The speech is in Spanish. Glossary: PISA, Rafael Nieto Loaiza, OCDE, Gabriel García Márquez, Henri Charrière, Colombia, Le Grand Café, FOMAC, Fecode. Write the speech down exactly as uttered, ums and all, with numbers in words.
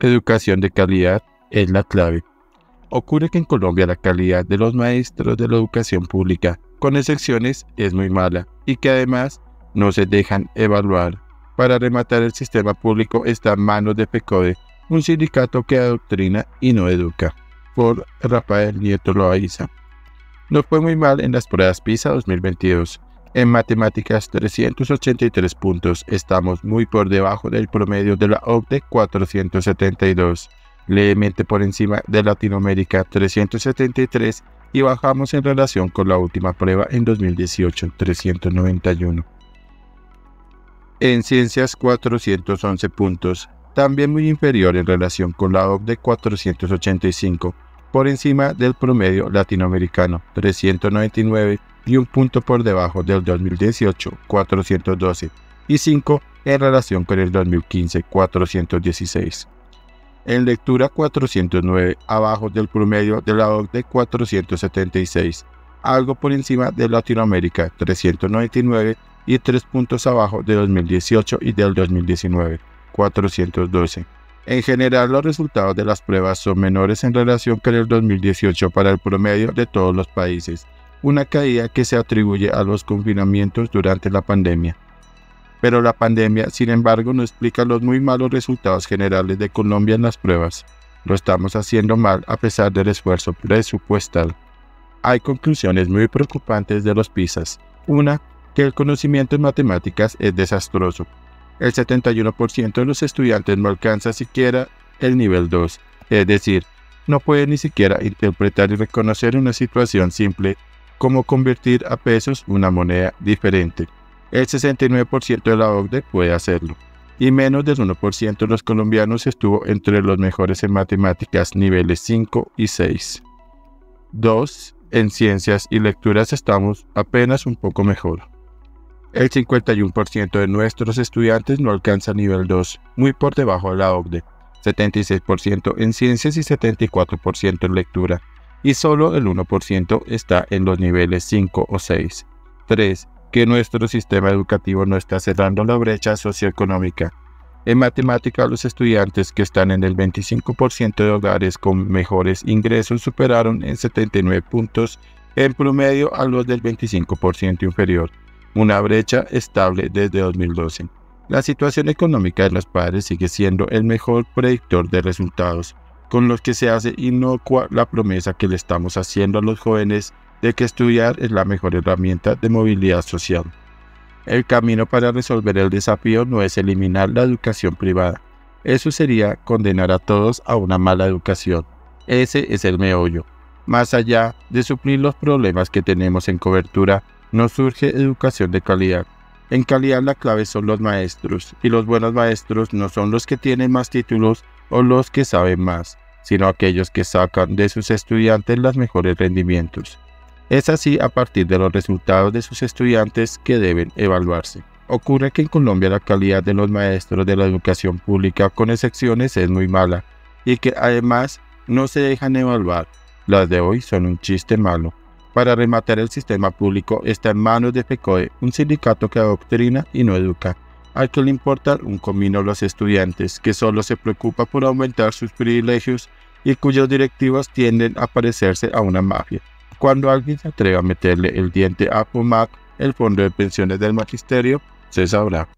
Educación de calidad es la clave. Ocurre que en Colombia la calidad de los maestros de la educación pública, con excepciones, es muy mala y que además no se dejan evaluar. Para rematar, el sistema público está en manos de Fecode, un sindicato que adoctrina y no educa. Por Rafael Nieto Loaiza. Nos fue muy mal en las pruebas PISA dos mil veintidós. En matemáticas, trescientos ochenta y tres puntos. Estamos muy por debajo del promedio de la O C D E, cuatrocientos setenta y dos. Levemente por encima de Latinoamérica, trescientos setenta y tres. Y bajamos en relación con la última prueba en dos mil dieciocho, trescientos noventa y uno. En ciencias, cuatrocientos once puntos. También muy inferior en relación con la O C D E, cuatrocientos ochenta y cinco. Por encima del promedio latinoamericano, trescientos noventa y nueve, y un punto por debajo del dos mil dieciocho, cuatrocientos doce, y cinco en relación con el dos mil quince, cuatrocientos dieciséis. En lectura, cuatrocientos nueve, abajo del promedio de la O C D E, cuatrocientos setenta y seis, algo por encima de Latinoamérica, trescientos noventa y nueve, y tres puntos abajo de dos mil dieciocho y del dos mil diecinueve, cuatrocientos doce. En general, los resultados de las pruebas son menores en relación con el dos mil dieciocho para el promedio de todos los países, una caída que se atribuye a los confinamientos durante la pandemia. Pero la pandemia, sin embargo, no explica los muy malos resultados generales de Colombia en las pruebas. Lo estamos haciendo mal a pesar del esfuerzo presupuestal. Hay conclusiones muy preocupantes de los PISAs. Una, que el conocimiento en matemáticas es desastroso. El setenta y uno por ciento de los estudiantes no alcanza siquiera el nivel dos, es decir, no puede ni siquiera interpretar y reconocer una situación simple como convertir a pesos una moneda diferente. El sesenta y nueve por ciento de la O C D E puede hacerlo, y menos del uno por ciento de los colombianos estuvo entre los mejores en matemáticas niveles cinco y seis. dos. En ciencias y lecturas estamos apenas un poco mejor. El cincuenta y uno por ciento de nuestros estudiantes no alcanza nivel dos, muy por debajo de la O C D E, setenta y seis por ciento en ciencias y setenta y cuatro por ciento en lectura, y solo el uno por ciento está en los niveles cinco o seis. tres. Que nuestro sistema educativo no está cerrando la brecha socioeconómica. En matemáticas, los estudiantes que están en el veinticinco por ciento de hogares con mejores ingresos superaron en setenta y nueve puntos en promedio a los del veinticinco por ciento inferior. Una brecha estable desde dos mil doce. La situación económica de los padres sigue siendo el mejor predictor de resultados, con los que se hace inocua la promesa que le estamos haciendo a los jóvenes de que estudiar es la mejor herramienta de movilidad social. El camino para resolver el desafío no es eliminar la educación privada. Eso sería condenar a todos a una mala educación. Ese es el meollo. Más allá de suplir los problemas que tenemos en cobertura, no surge educación de calidad. En calidad la clave son los maestros, y los buenos maestros no son los que tienen más títulos o los que saben más, sino aquellos que sacan de sus estudiantes los mejores rendimientos. Es así a partir de los resultados de sus estudiantes que deben evaluarse. Ocurre que en Colombia la calidad de los maestros de la educación pública, con excepciones, es muy mala, y que además no se dejan evaluar. Las de hoy son un chiste malo. Para rematar, el sistema público está en manos de Fecode, un sindicato que adoctrina y no educa, al que le importan un comino los estudiantes, que solo se preocupa por aumentar sus privilegios y cuyos directivos tienden a parecerse a una mafia. Cuando alguien se atreva a meterle el diente a FOMAC, el Fondo de Pensiones del Magisterio, se sabrá.